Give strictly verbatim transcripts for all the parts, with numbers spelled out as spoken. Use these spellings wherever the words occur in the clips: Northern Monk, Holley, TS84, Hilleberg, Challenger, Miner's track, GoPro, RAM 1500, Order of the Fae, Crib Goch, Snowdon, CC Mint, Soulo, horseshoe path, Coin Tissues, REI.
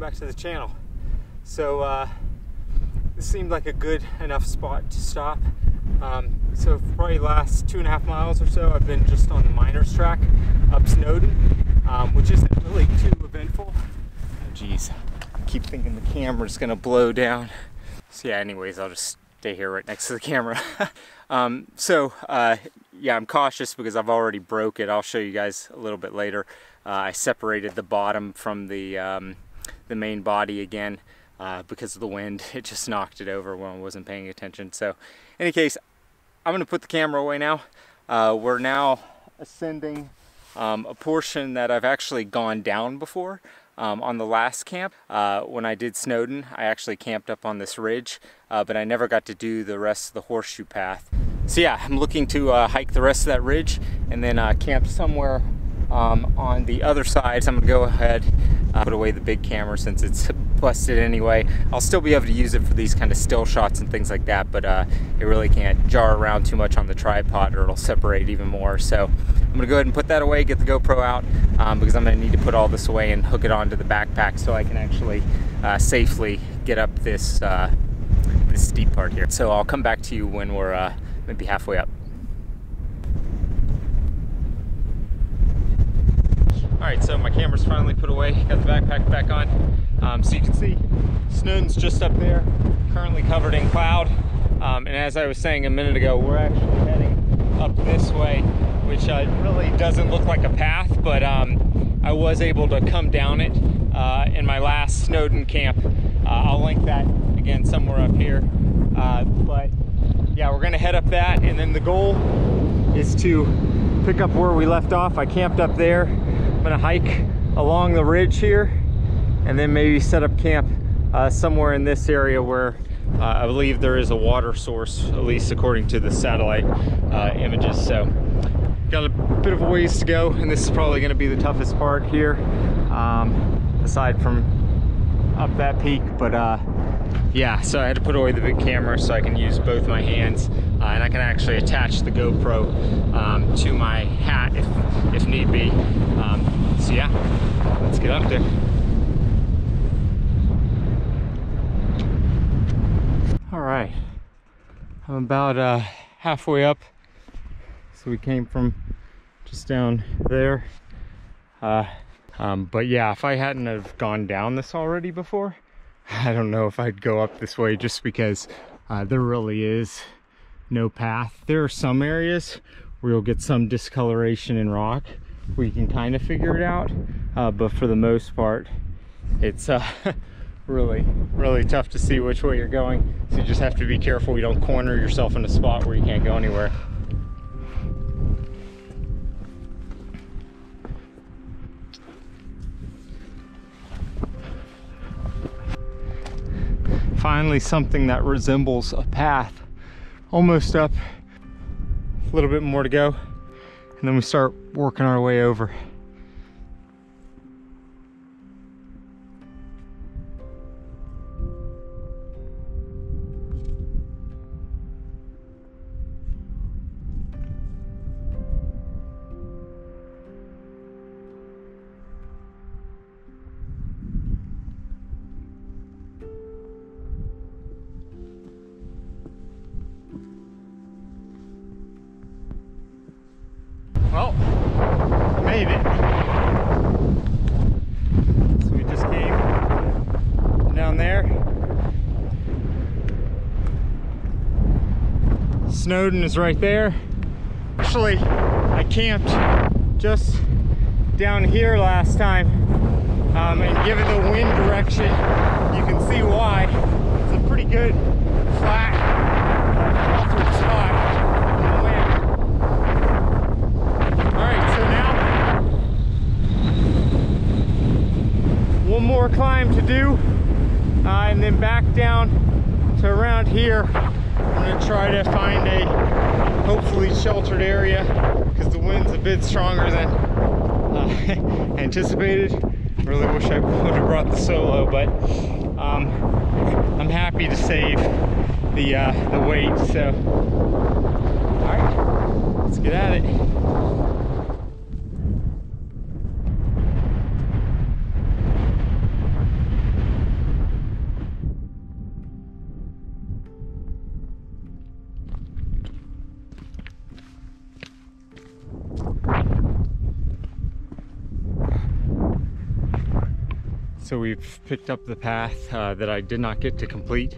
welcome back to the channel. So uh, this seemed like a good enough spot to stop. Um, so for probably the last two and a half miles or so, I've been just on the Miner's track up Snowdon, um, which isn't really too eventful. Oh, geez, I keep thinking the camera's gonna blow down. So yeah, anyways, I'll just stay here right next to the camera. um, so uh, yeah, I'm cautious because I've already broke it. I'll show you guys a little bit later. Uh, I separated the bottom from the, um, the main body again uh, because of the wind. It just knocked it over when I wasn't paying attention. So in any case, I'm going to put the camera away now. Uh, we're now ascending um, a portion that I've actually gone down before. Um, on the last camp, uh, when I did Snowdon, I actually camped up on this ridge, uh, but I never got to do the rest of the horseshoe path. So yeah, I'm looking to uh, hike the rest of that ridge and then uh, camp somewhere um, on the other side. So I'm gonna go ahead, uh, put away the big camera since it's busted anyway. I'll still be able to use it for these kind of still shots and things like that, but uh, it really can't jar around too much on the tripod or it'll separate even more. So I'm gonna go ahead and put that away, get the GoPro out, um, because I'm gonna need to put all this away and hook it onto the backpack so I can actually uh, safely get up this, uh, this steep part here. So I'll come back to you when we're uh, maybe halfway up. All right, so my camera's finally put away, got the backpack back on. Um, so you can see Snowdon's just up there, currently covered in cloud. Um, and as I was saying a minute ago, we're actually heading up this way, which uh, really doesn't look like a path, but um, I was able to come down it uh, in my last Snowdon camp. Uh, I'll link that again somewhere up here. Uh, but yeah, we're gonna head up that, and then the goal is to pick up where we left off. I camped up there. I'm gonna hike along the ridge here, and then maybe set up camp uh, somewhere in this area where uh, I believe there is a water source, at least according to the satellite uh, images. So. Got a bit of a ways to go, and this is probably going to be the toughest part here, um, aside from up that peak. But uh, yeah, so I had to put away the big camera so I can use both my hands, uh, and I can actually attach the GoPro um, to my hat if, if need be. Um, so yeah, let's get up there. All right, I'm about uh, halfway up. So we came from just down there. Uh, um, but yeah, if I hadn't have gone down this already before, I don't know if I'd go up this way just because uh, there really is no path. There are some areas where you'll get some discoloration in rock where you can kind of figure it out. Uh, but for the most part, it's uh, really, really tough to see which way you're going. So you just have to be careful you don't corner yourself in a spot where you can't go anywhere. Finally, something that resembles a path. Almost up, a little bit more to go, and then we start working our way over. Well, I made it. So we just came down there. Snowdon is right there. Actually, I camped just down here last time. Um, and given the wind direction, you can see why. It's a pretty good flat, altered spot. One more climb to do, uh, and then back down to around here. I'm gonna try to find a hopefully sheltered area because the wind's a bit stronger than uh, anticipated. Really wish I would have brought the Soulo, but um, I'm happy to save the uh, the weight. So, all right, let's get at it. So we've picked up the path uh, that I did not get to complete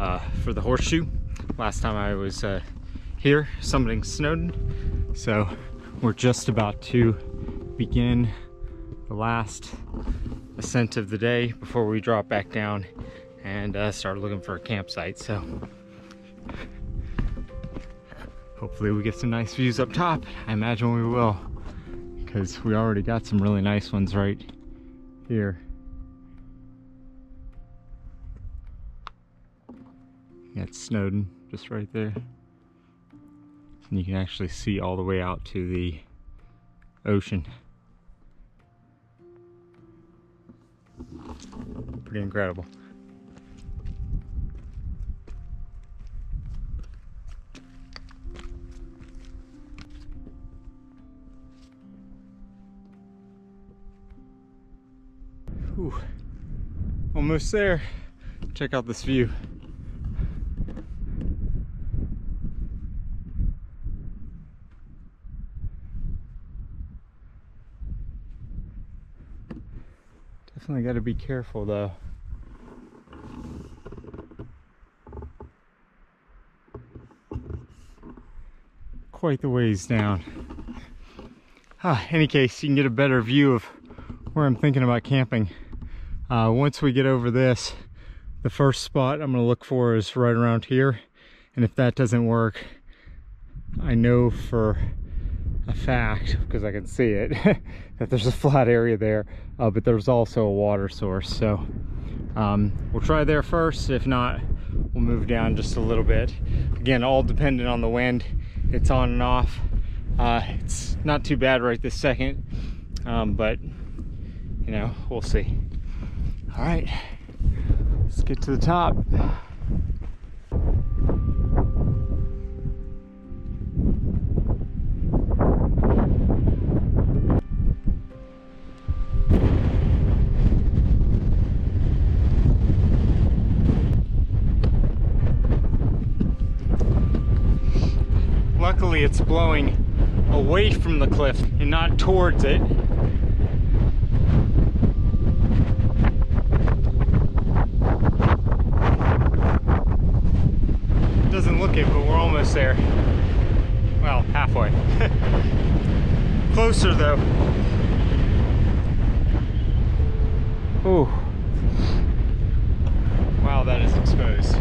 uh, for the horseshoe. Last time I was uh, here summiting Snowdon. So we're just about to begin the last ascent of the day before we drop back down and uh, start looking for a campsite. So hopefully we get some nice views up top. I imagine we will, because we already got some really nice ones right here. That's Snowdon, just right there. And you can actually see all the way out to the ocean. Pretty incredible. Whew. Almost there. Check out this view. Definitely got to be careful though. Quite the ways down. Ah, in any case, you can get a better view of where I'm thinking about camping. Uh, once we get over this, the first spot I'm going to look for is right around here. And if that doesn't work, I know for a fact, because I can see it, that there's a flat area there, uh, but there's also a water source. So um, we'll try there first. If not, we'll move down just a little bit. Again, all dependent on the wind. It's on and off. Uh, it's not too bad right this second, um, but you know, we'll see. All right, let's get to the top. Luckily, it's blowing away from the cliff and not towards it. It doesn't look it, but we're almost there. Well, halfway. Closer though. Ooh. Wow, that is exposed.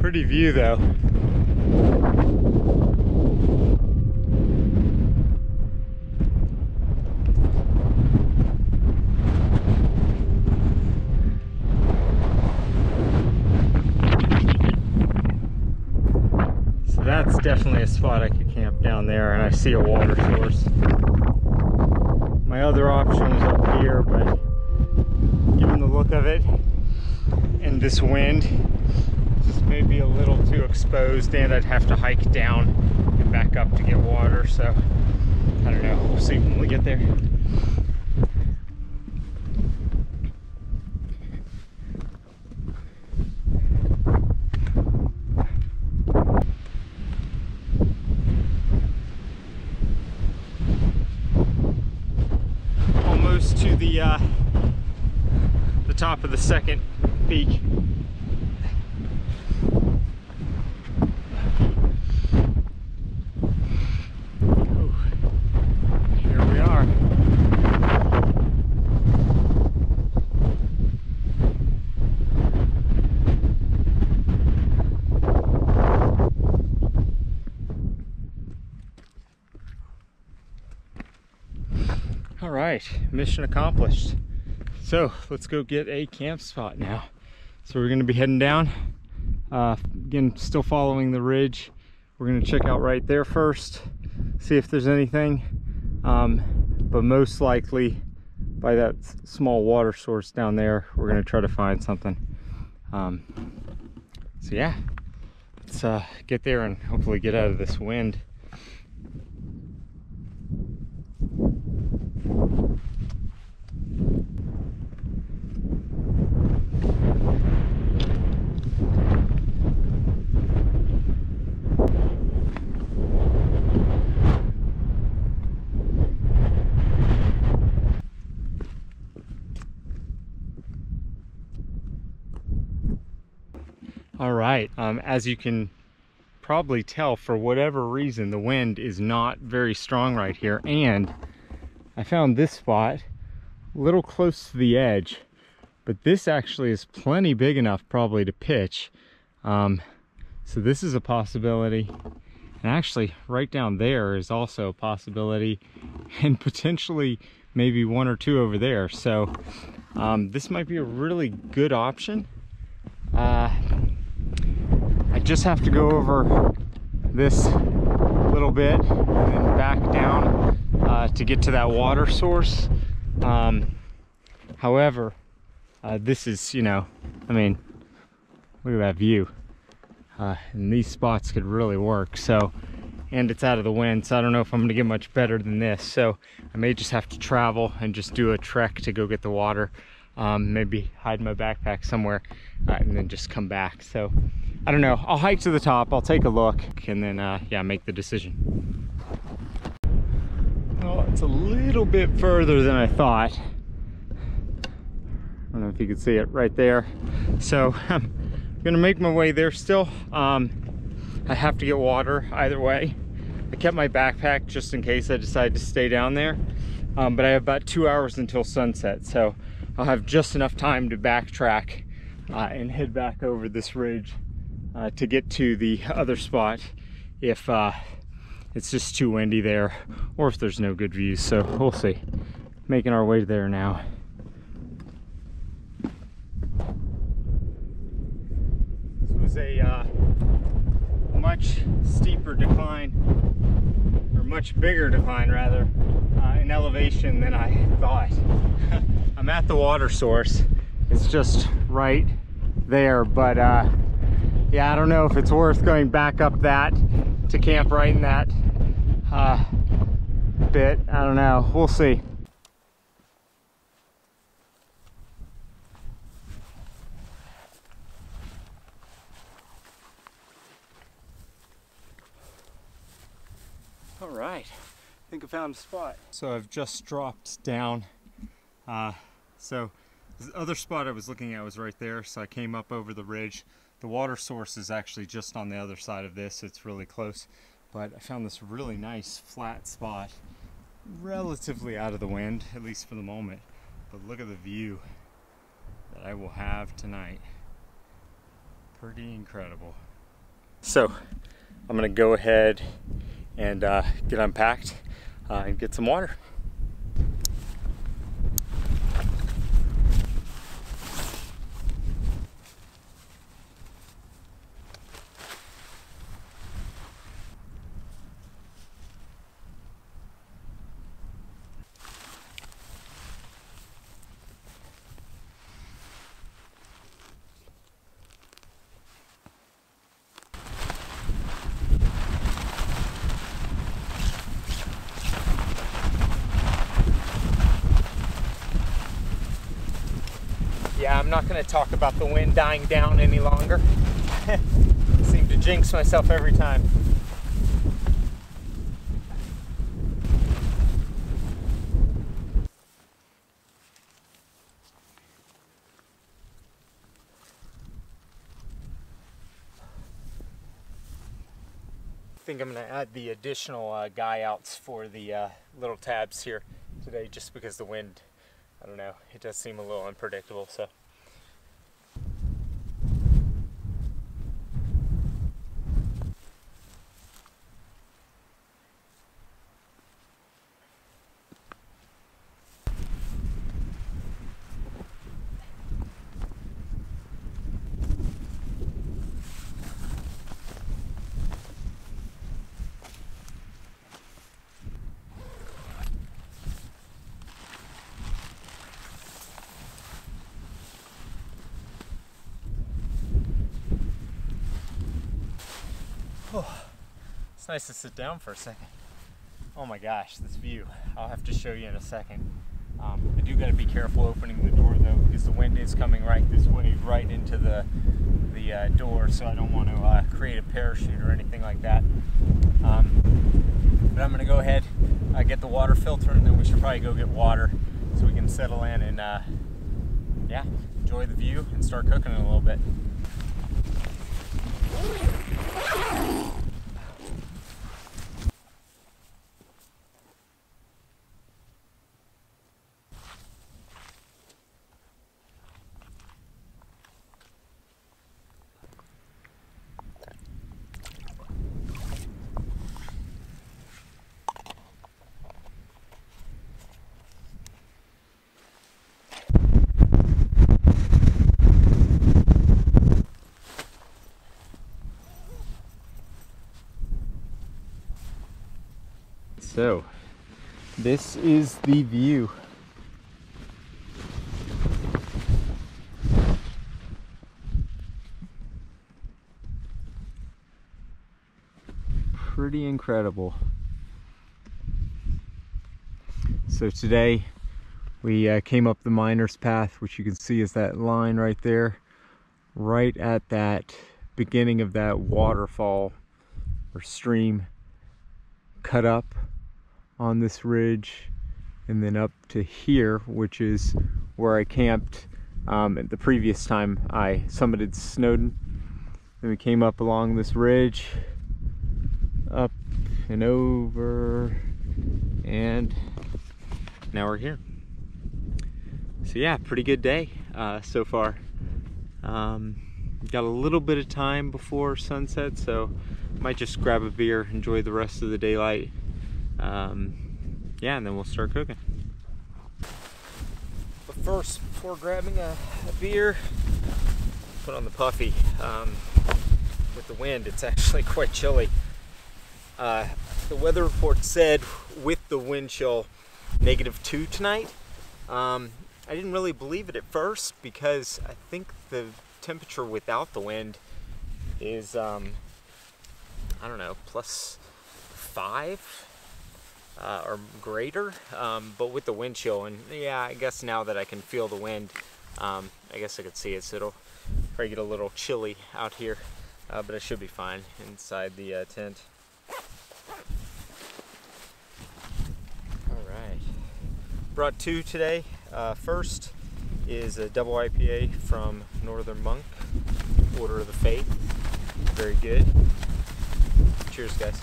Pretty view though. So that's definitely a spot I could camp down there, and I see a water source. My other option was up here, but given the look of it and this wind, maybe a little too exposed, and I'd have to hike down and back up to get water, so I don't know, we'll see when we get there. close to the uh, the top of the second peak. Mission accomplished. So let's go get a camp spot now. So we're going to be heading down, uh, again, still following the ridge. We're going to check out right there first, see if there's anything, um, but most likely by that small water source down there we're going to try to find something. Um, so yeah, let's uh, get there and hopefully get out of this wind. All right, um, as you can probably tell, for whatever reason, the wind is not very strong right here. And I found this spot a little close to the edge, but this actually is plenty big enough probably to pitch. Um, so this is a possibility. And actually right down there is also a possibility, and potentially maybe one or two over there. So um, this might be a really good option. Uh, I just have to go over this little bit and then back down uh, to get to that water source. Um, however, uh, this is, you know, I mean, look at that view. Uh, and these spots could really work. So, and it's out of the wind, so I don't know if I'm gonna get much better than this. So I may just have to travel and just do a trek to go get the water. Um, maybe hide my backpack somewhere uh, and then just come back. So I don't know, I'll hike to the top, I'll take a look, and then uh, yeah, make the decision. Well, it's a little bit further than I thought. I don't know if you can see it right there. So I'm gonna make my way there still. Um, I have to get water either way. I kept my backpack just in case I decide to stay down there. Um, but I have about two hours until sunset, so I'll have just enough time to backtrack uh, and head back over this ridge uh, to get to the other spot if uh, it's just too windy there, or if there's no good views. So we'll see. Making our way there now. This was a uh, much steeper decline, or much bigger decline rather, uh, in elevation than I thought. I'm at the water source. It's just right there, but uh, yeah, I don't know if it's worth going back up that to camp right in that uh, bit. I don't know, we'll see. All right, I think I found a spot. So I've just dropped down. Uh, so the other spot I was looking at was right there, so I came up over the ridge. The water source is actually just on the other side of this, it's really close, but I found this really nice flat spot, relatively out of the wind, at least for the moment. But look at the view that I will have tonight. Pretty incredible. So I'm gonna go ahead and uh, get unpacked uh, and get some water. I'm not going to talk about the wind dying down any longer. I seem to jinx myself every time. think I'm going to add the additional uh, guy outs for the uh, little tabs here today, just because the wind, I don't know, it does seem a little unpredictable. So. It's nice to sit down for a second. Oh my gosh, this view. I'll have to show you in a second. Um, I do gotta be careful opening the door though, because the wind is coming right this way, right into the, the uh, door, so I don't want to uh, create a parachute or anything like that. Um, but I'm gonna go ahead, uh, get the water filter, and then we should probably go get water so we can settle in and uh, yeah, enjoy the view and start cooking in a little bit. So, this is the view. Pretty incredible. So today we uh, came up the Miner's path, which you can see is that line right there, right at that beginning of that waterfall or stream, cut up on this ridge and then up to here, which is where I camped um, at the previous time I summited Snowdon. Then we came up along this ridge, up and over, and now we're here. So yeah, pretty good day uh, so far. Um, got a little bit of time before sunset, so might just grab a beer, enjoy the rest of the daylight. Um, yeah, and then we'll start cooking. But first, before grabbing a, a beer, put on the puffy. Um, with the wind, it's actually quite chilly. Uh, the weather report said with the wind chill, negative two tonight. Um, I didn't really believe it at first because I think the temperature without the wind is, um, I don't know, plus five. Uh, or greater, um, but with the wind chill, and yeah, I guess now that I can feel the wind, um, I guess I could see it, so it'll probably get a little chilly out here, uh, but it should be fine inside the uh, tent. Alright, brought two today. Uh, first is a double I P A from Northern Monk, Order of the Fae. Very good. Cheers, guys.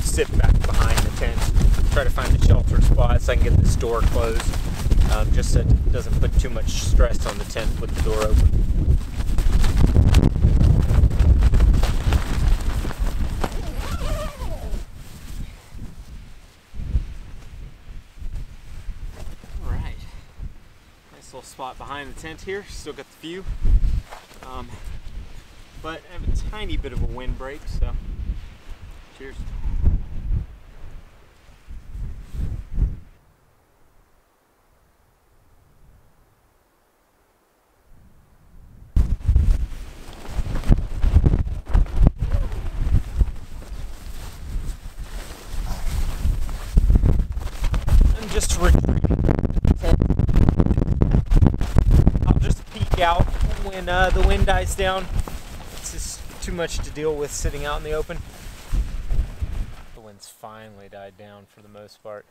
Sit back behind the tent, try to find a shelter spot so I can get this door closed, um, just so it doesn't put too much stress on the tent with the door open. Alright, nice little spot behind the tent here, still got the view, um, but I have a tiny bit of a windbreak, so cheers. Just retreating. I'll just peek out when uh, the wind dies down. It's just too much to deal with sitting out in the open. The wind's finally died down for the most part.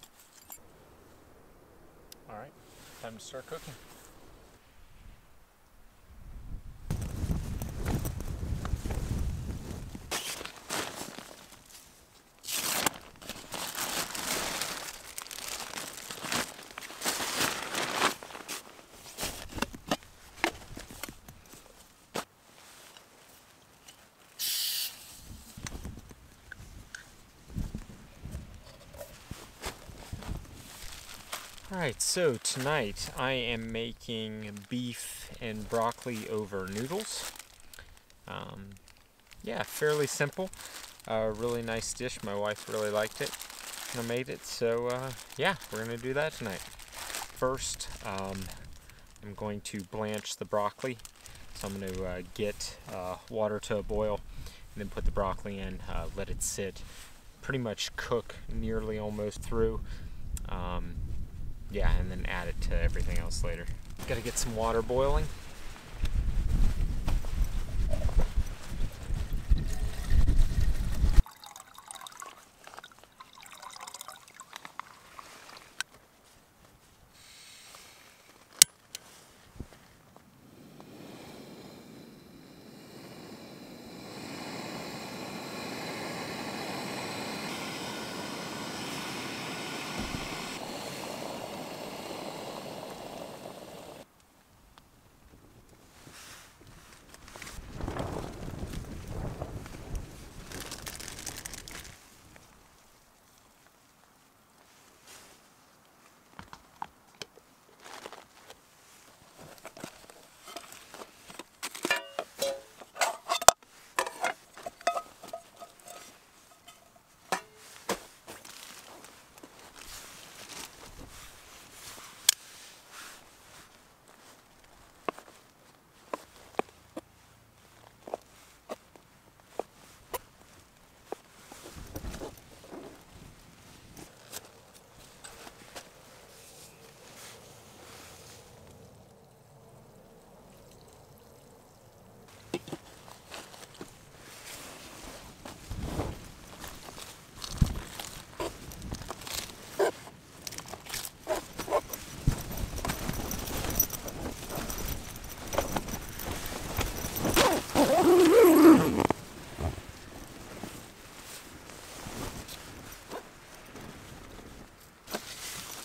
All right, time to start cooking. Alright, so tonight I am making beef and broccoli over noodles. Um, yeah, fairly simple. A uh, really nice dish. My wife really liked it when I made it. So uh, yeah, we're going to do that tonight. First, um, I'm going to blanch the broccoli. So I'm going to uh, get uh, water to a boil and then put the broccoli in, uh, let it sit, pretty much cook nearly almost through. Um, Yeah, and then add it to everything else later. Gotta get some water boiling.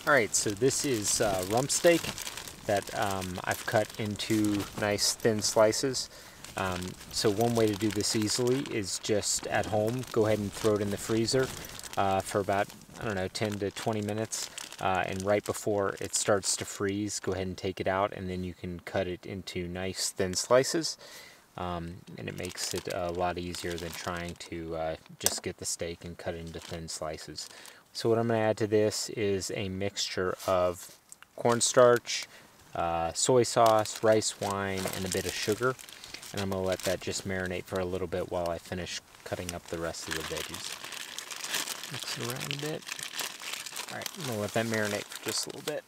Alright, so this is uh, rump steak that um, I've cut into nice thin slices. Um, so one way to do this easily is just at home, go ahead and throw it in the freezer uh, for about, I don't know, ten to twenty minutes. Uh, and right before it starts to freeze, go ahead and take it out, and then you can cut it into nice thin slices. Um, and it makes it a lot easier than trying to uh, just get the steak and cut it into thin slices. So what I'm going to add to this is a mixture of cornstarch, uh, soy sauce, rice wine, and a bit of sugar. And I'm going to let that just marinate for a little bit while I finish cutting up the rest of the veggies. Mix it around a bit. Alright, I'm going to let that marinate for just a little bit.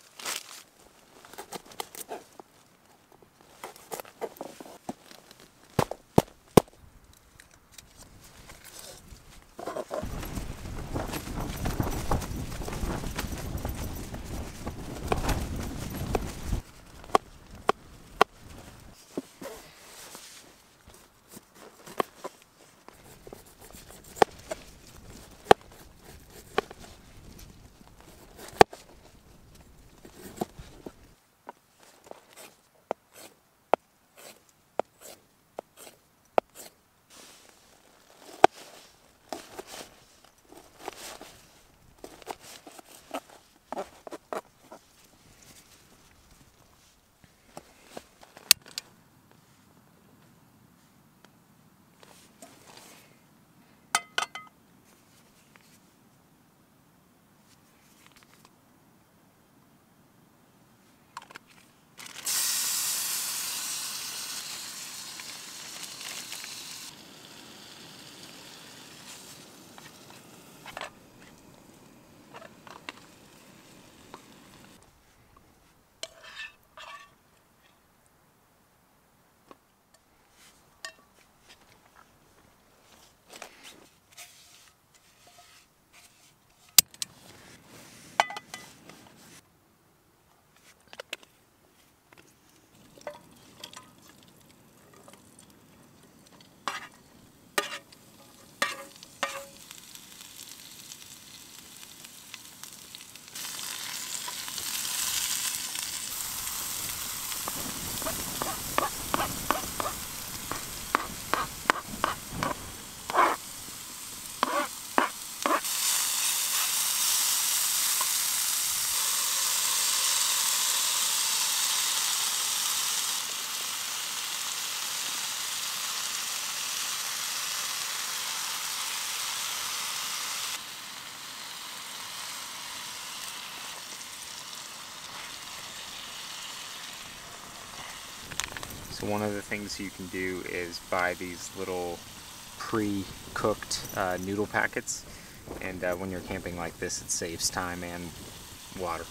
So one of the things you can do is buy these little pre-cooked uh, noodle packets, and uh, when you're camping like this, it saves time and water.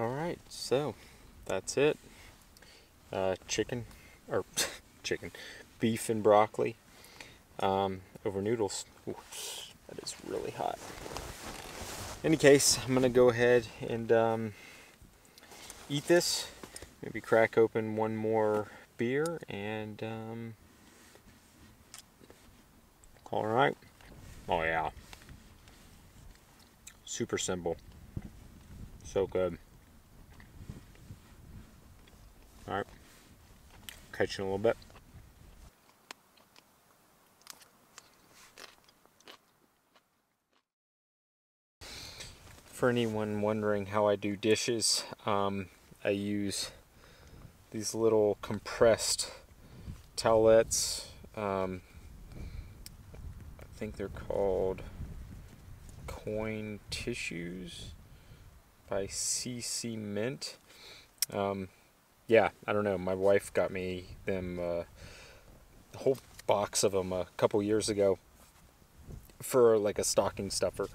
Alright, so that's it. Uh, chicken, or chicken, beef and broccoli um, over noodles. Ooh, that is really hot. In any case, I'm going to go ahead and um, eat this. Maybe crack open one more beer and... Um, Alright. Oh yeah. Super simple. So good. Alright, catch you in a little bit. For anyone wondering how I do dishes, um, I use these little compressed towelettes. Um, I think they're called Coin Tissues by C C Mint. Um, Yeah, I don't know. My wife got me them uh, a whole box of them a couple years ago for like a stocking stuffer.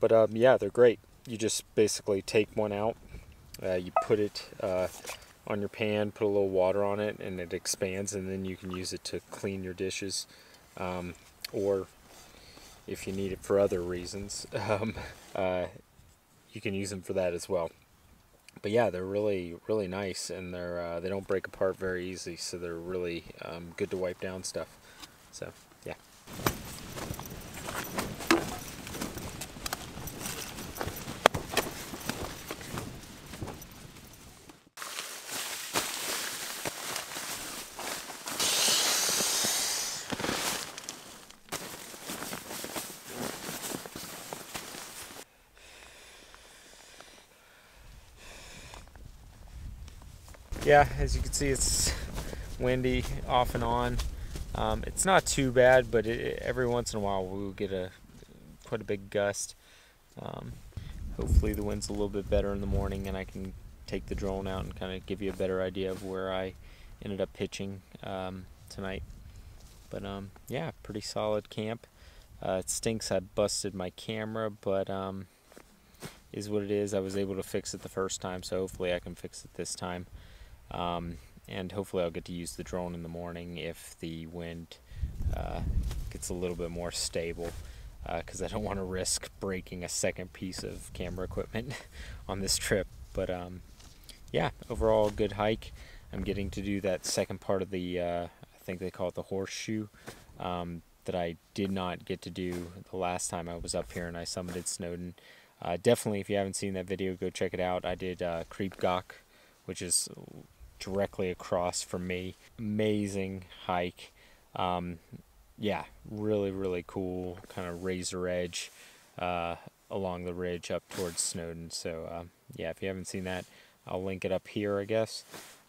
But um, yeah, they're great. You just basically take one out, uh, you put it uh, on your pan, put a little water on it, and it expands, and then you can use it to clean your dishes, um, or if you need it for other reasons, um, uh, you can use them for that as well. But yeah, they're really, really nice, and they're uh, they don't break apart very easy, so they're really um, good to wipe down stuff. So yeah. Yeah, as you can see, it's windy off and on. Um, it's not too bad, but it, every once in a while we'll get a quite a big gust. Um, hopefully the wind's a little bit better in the morning and I can take the drone out and kind of give you a better idea of where I ended up pitching um, tonight. But um, yeah, pretty solid camp. Uh, it stinks I busted my camera, but um, is what it is. I was able to fix it the first time, so hopefully I can fix it this time. Um, and hopefully I'll get to use the drone in the morning if the wind uh, gets a little bit more stable, because uh, I don't want to risk breaking a second piece of camera equipment on this trip. But um, yeah, overall good hike. I'm getting to do that second part of the, uh, I think they call it the horseshoe, um, that I did not get to do the last time I was up here and I summited Snowdon. Uh, definitely, if you haven't seen that video, go check it out. I did uh, Crib Goch, which is directly across from me. Amazing hike. Um, yeah, really, really cool, kind of razor edge uh, along the ridge up towards Snowdon. So uh, yeah, if you haven't seen that, I'll link it up here, I guess,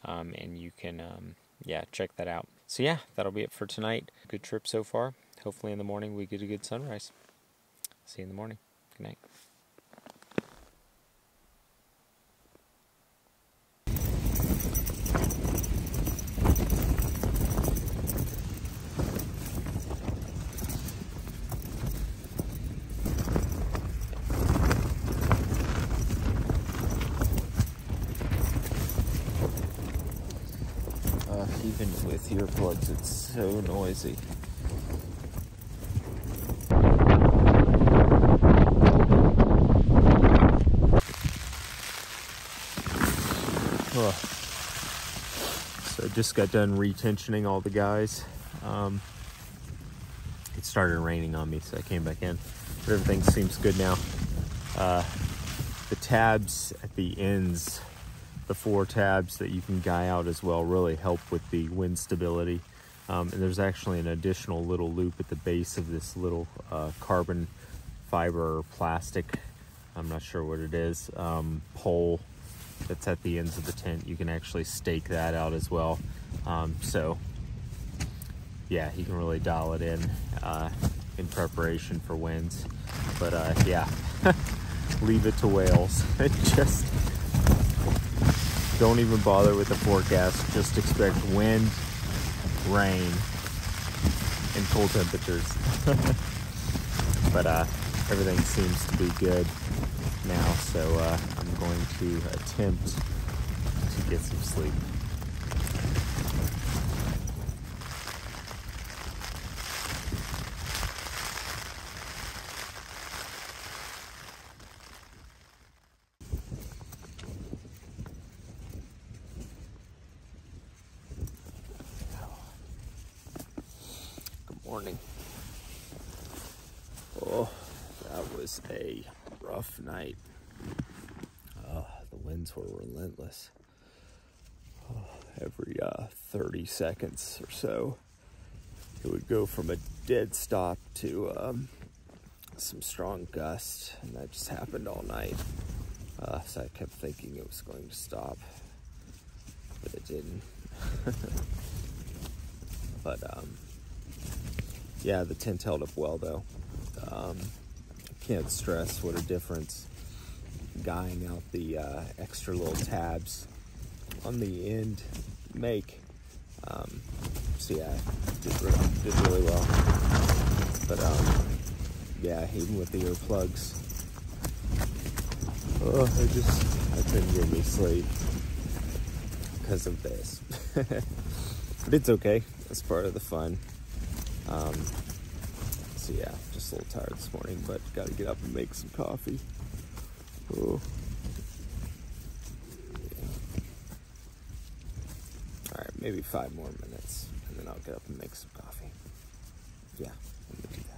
um, and you can, um, yeah, check that out. So yeah, that'll be it for tonight. Good trip so far. Hopefully in the morning we get a good sunrise. See you in the morning. Good night. Even with earplugs, it's so noisy. Oh. So I just got done retensioning all the guys. Um, it started raining on me, so I came back in. But everything seems good now. Uh, the tabs at the ends, the four tabs that you can guy out as well, really help with the wind stability. Um, and there's actually an additional little loop at the base of this little uh, carbon fiber or plastic, I'm not sure what it is, um, pole that's at the ends of the tent. You can actually stake that out as well. Um, so yeah, you can really dial it in uh, in preparation for winds. But uh, yeah, leave it to whales. Just don't even bother with the forecast. Just expect wind, rain, and cold temperatures. But uh, everything seems to be good now, so uh, I'm going to attempt to get some sleep. Night. Oh, the winds were relentless. Oh, every uh, thirty seconds or so, it would go from a dead stop to um, some strong gusts, and that just happened all night. Uh, so I kept thinking it was going to stop, but it didn't. But um, yeah, the tent held up well though. Um, Can't stress what a difference guying out the uh, extra little tabs on the end make. Um, so yeah, did really, did really well. But um, yeah, even with the earplugs, oh, I just I couldn't get any sleep because of this. But it's okay. That's part of the fun. Um, So yeah, just a little tired this morning, but gotta get up and make some coffee. Oh. Yeah. All right, maybe five more minutes, and then I'll get up and make some coffee. Yeah, let me do that.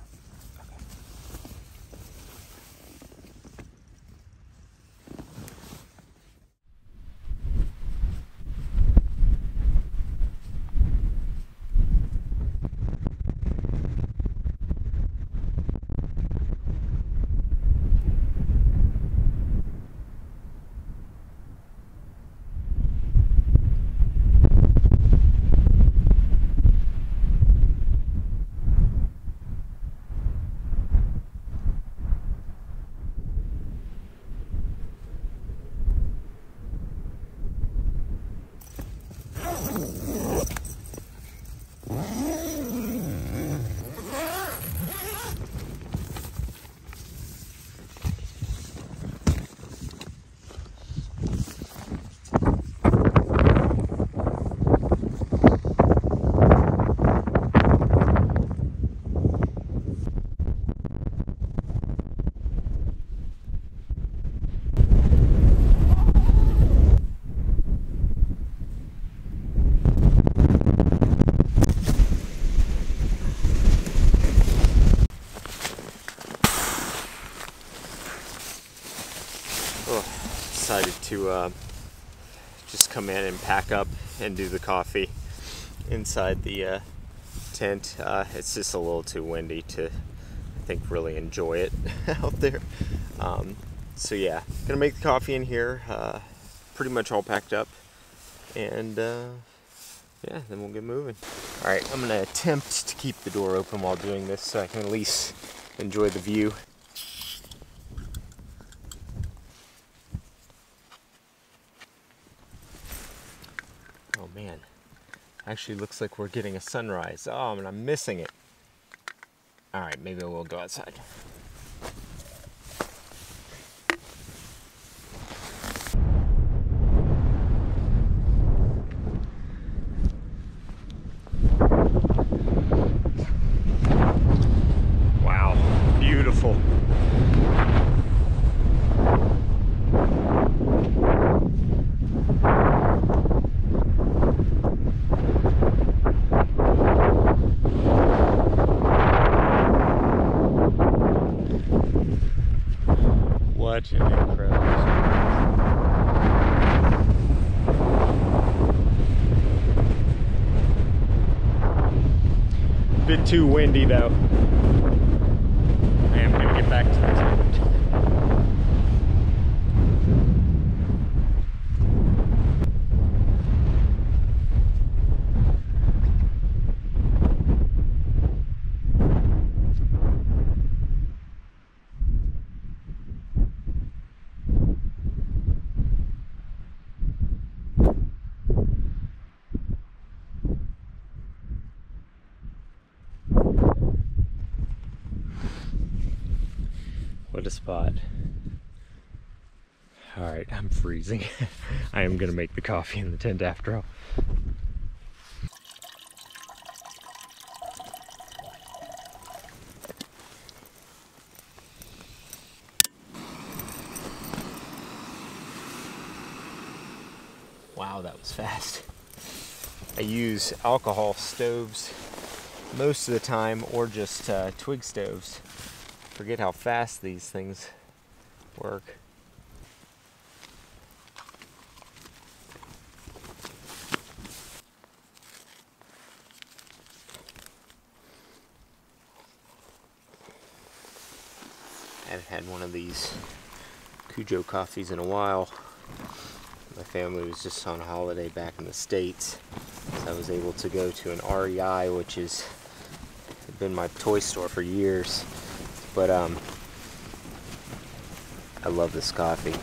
Decided to uh, just come in and pack up and do the coffee inside the uh, tent. Uh, it's just a little too windy to, I think, really enjoy it out there. Um, so yeah, gonna make the coffee in here, uh, pretty much all packed up, and uh, yeah, then we'll get moving. All right, I'm gonna attempt to keep the door open while doing this so I can at least enjoy the view. Man, actually looks like we're getting a sunrise. Oh, and I'm missing it. All right, maybe I will go outside. Wow, beautiful. clutch and then crowd. Bit too windy though. Man, I'm gonna get back to the tent. What a spot. All right, I'm freezing. I am gonna make the coffee in the tent after all. Wow, that was fast. I use alcohol stoves most of the time, or just uh, twig stoves. Forget how fast these things work. I haven't had one of these Cujo coffees in a while. My family was just on holiday back in the States, so I was able to go to an R E I, which has been my toy store for years. But um, I love this coffee.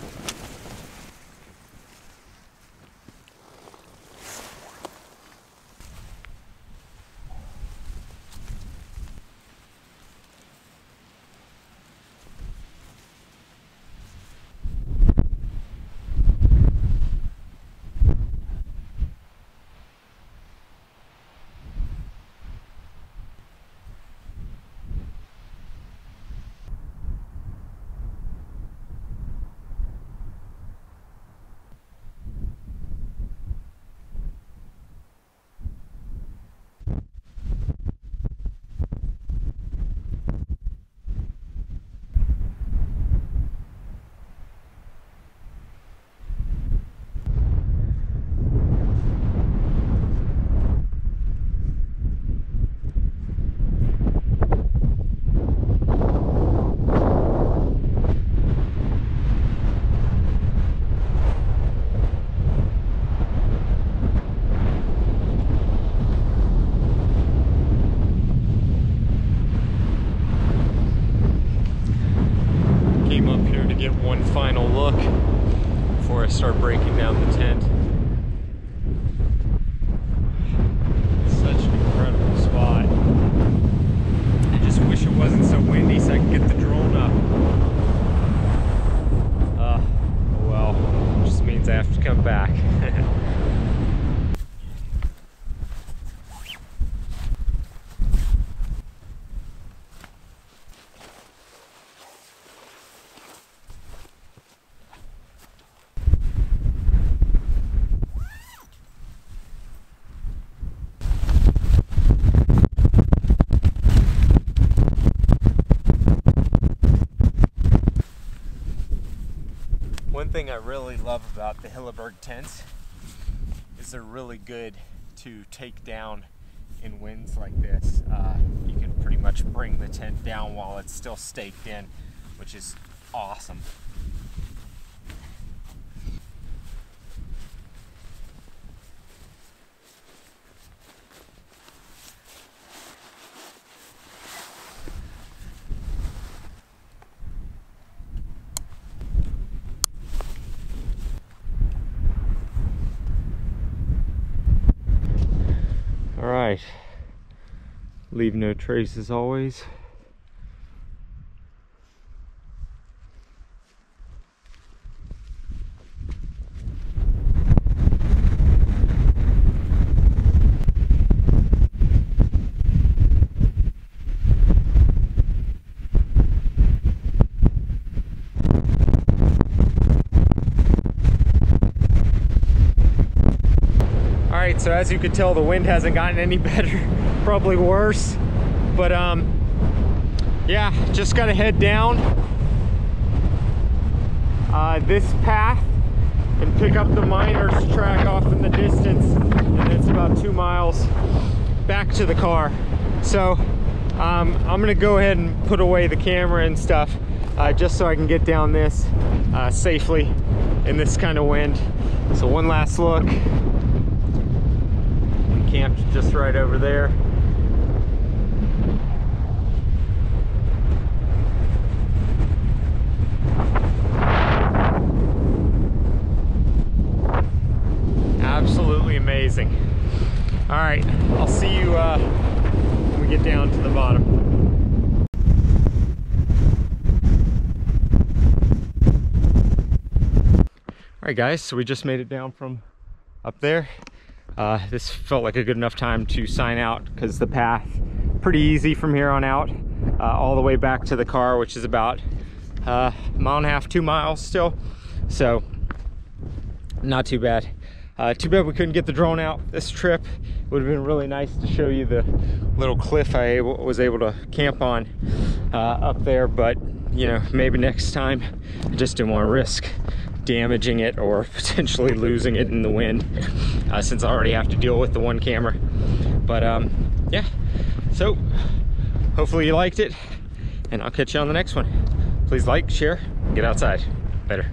Start breaking down the tent. Such an incredible spot. I just wish it wasn't so windy so I could get the drone up. Uh, well, it just means I have to come back. One thing I really love about the Hilleberg tents is they're really good to take down in winds like this. Uh, you can pretty much bring the tent down while it's still staked in, which is awesome. Leave no trace as always. Alright, so as you could tell, the wind hasn't gotten any better. Probably worse, but um yeah, just gotta head down this path and pick up the Miner's track off in the distance, and it's about two miles back to the car. So um, I'm gonna go ahead and put away the camera and stuff uh, just so I can get down this uh, safely in this kind of wind. So one last look. We camped just right over there. Absolutely amazing. All right, I'll see you uh, when we get down to the bottom. All right, guys, so we just made it down from up there. Uh, this felt like a good enough time to sign out because the path pretty easy from here on out, uh, all the way back to the car, which is about uh, a mile and a half, two miles still. So not too bad. Uh, too bad we couldn't get the drone out this trip. It would have been really nice to show you the little cliff I able, was able to camp on uh, up there, but you know, maybe next time. I just didn't want to risk damaging it or potentially losing it in the wind uh, since I already have to deal with the one camera. But um, yeah, so hopefully you liked it, and I'll catch you on the next one. Please like, share, get outside. Later.